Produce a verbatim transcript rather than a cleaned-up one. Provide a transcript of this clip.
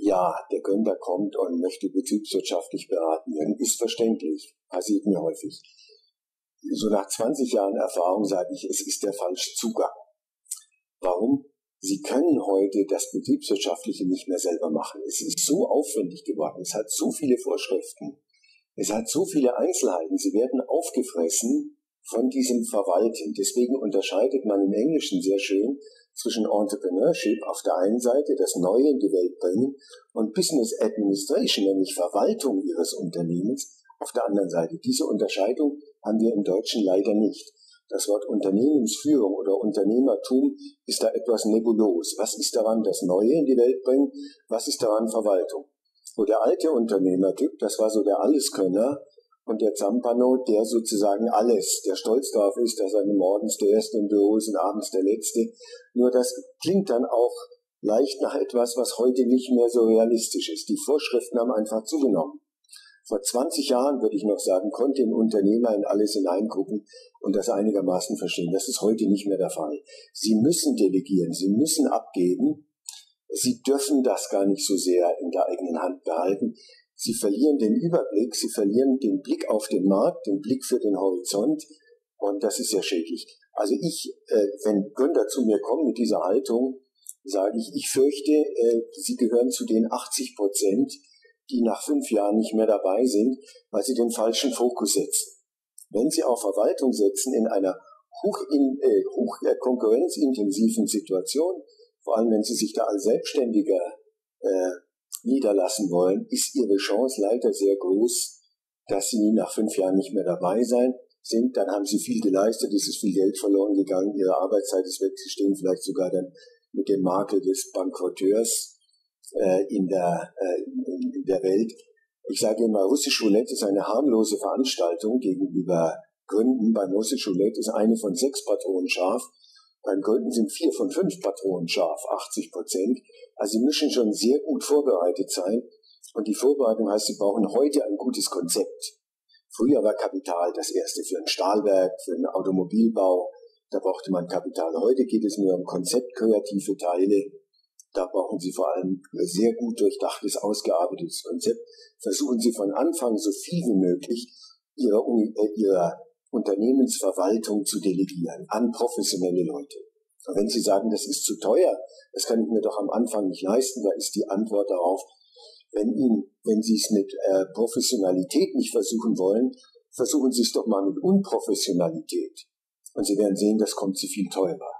ja, der Gründer kommt und möchte betriebswirtschaftlich beraten werden, ist verständlich, passiert mir häufig. So nach zwanzig Jahren Erfahrung sage ich, es ist der falsche Zugang. Warum? Sie können heute das Betriebswirtschaftliche nicht mehr selber machen. Es ist so aufwendig geworden, es hat so viele Vorschriften, es hat so viele Einzelheiten, sie werden aufgefressen von diesem Verwalten. Deswegen unterscheidet man im Englischen sehr schön zwischen Entrepreneurship auf der einen Seite, das Neue in die Welt bringen, und Business Administration, nämlich Verwaltung Ihres Unternehmens, auf der anderen Seite. Diese Unterscheidung haben wir im Deutschen leider nicht. Das Wort Unternehmensführung oder Unternehmertum ist da etwas nebulos. Was ist daran das Neue in die Welt bringen? Was ist daran Verwaltung? Und der alte Unternehmertyp, das war so der Alleskönner, und der Zampano, der sozusagen alles, der stolz darauf ist, dass er morgens der Erste im Büro ist und abends der Letzte. Nur das klingt dann auch leicht nach etwas, was heute nicht mehr so realistisch ist. Die Vorschriften haben einfach zugenommen. Vor zwanzig Jahren, würde ich noch sagen, konnte ein Unternehmer in alles hineingucken und das einigermaßen verstehen. Das ist heute nicht mehr der Fall. Sie müssen delegieren, Sie müssen abgeben. Sie dürfen das gar nicht so sehr in der eigenen Hand behalten. Sie verlieren den Überblick, sie verlieren den Blick auf den Markt, den Blick für den Horizont, und das ist sehr schädlich. Also ich, äh, wenn Gründer zu mir kommen mit dieser Haltung, sage ich, ich fürchte, äh, sie gehören zu den achtzig Prozent, die nach fünf Jahren nicht mehr dabei sind, weil sie den falschen Fokus setzen. Wenn sie auf Verwaltung setzen in einer hoch, in, äh, hoch äh, konkurrenzintensiven Situation, vor allem wenn sie sich da als Selbstständiger äh, niederlassen wollen, ist ihre Chance leider sehr groß, dass sie nach fünf Jahren nicht mehr dabei sein sind. Dann haben sie viel geleistet, es ist viel Geld verloren gegangen, ihre Arbeitszeit ist weg, sie stehen vielleicht sogar dann mit dem Makel des Bankerotteurs äh, in, der, äh, in, in der Welt. Ich sage immer, Russisch Roulette ist eine harmlose Veranstaltung gegenüber Gründen. Beim Russisch Roulette ist eine von sechs Patronen scharf. Beim Gründen sind vier von fünf Patronen scharf, achtzig Prozent. Also Sie müssen schon sehr gut vorbereitet sein. Und die Vorbereitung heißt, Sie brauchen heute ein gutes Konzept. Früher war Kapital das Erste für ein Stahlwerk, für einen Automobilbau. Da brauchte man Kapital. Heute geht es nur um Konzept, kreative Teile. Da brauchen Sie vor allem ein sehr gut durchdachtes, ausgearbeitetes Konzept. Versuchen Sie von Anfang so viel wie möglich Ihrer äh, Ihrer Unternehmensverwaltung zu delegieren an professionelle Leute. Und wenn Sie sagen, das ist zu teuer, das kann ich mir doch am Anfang nicht leisten, da ist die Antwort darauf, wenn Ihnen, wenn Sie es mit äh, Professionalität nicht versuchen wollen, versuchen Sie es doch mal mit Unprofessionalität. Und Sie werden sehen, das kommt zu viel teurer.